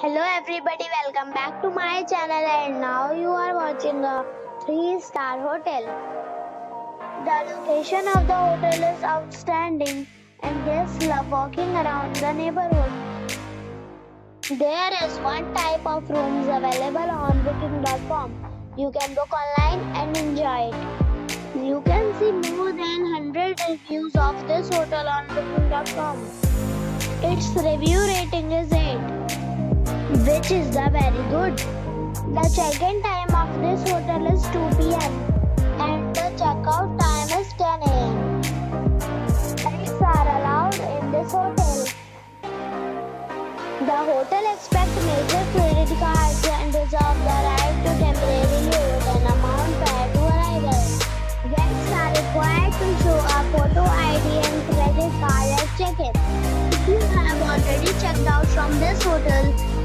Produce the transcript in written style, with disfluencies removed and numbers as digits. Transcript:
Hello everybody, welcome back to my channel and now you are watching a 3-star hotel. The location of the hotel is outstanding and guests love walking around the neighborhood. There is one type of rooms available on booking.com. You can book online and enjoy it. You can see more than 100 reviews of this hotel on booking.com. Its review rating is 8. Which is very good. The check-in time of this hotel is 2 p.m. and the check-out time is 10 a.m. Pets are allowed in this hotel. The hotel accepts major credit cards and reserves the right to temporarily hold an amount prior to arrival. Guests are required to show a photo ID and credit card at check-in. If you have already checked out from this hotel,